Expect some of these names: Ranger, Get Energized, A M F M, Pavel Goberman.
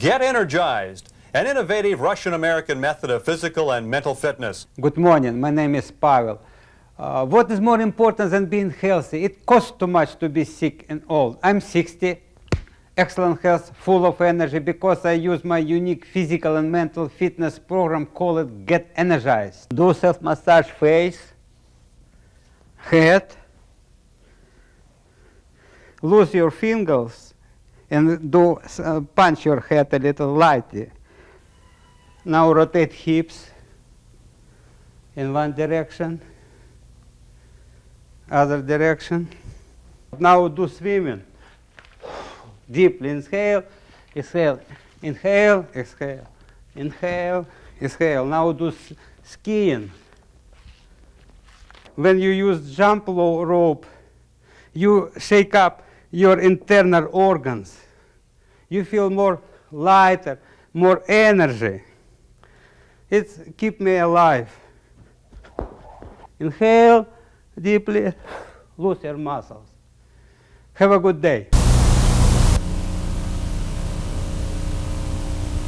Get Energized, an innovative Russian-American method of physical and mental fitness. Good morning, my name is Pavel. What is more important than being healthy? It costs too much to be sick and old. I'm 60, excellent health, full of energy, because I use my unique physical and mental fitness program called Get Energized. Do self-massage face, head, lose your fingers and do punch your head a little lightly. Now rotate hips in one direction, other direction. Now do swimming. Deeply inhale, exhale, inhale, exhale, inhale, exhale. Now do skiing. When you use jump rope, you shake up your internal organs. You feel more lighter, more energy. It keeps me alive. Inhale deeply, lose your muscles. Have a good day.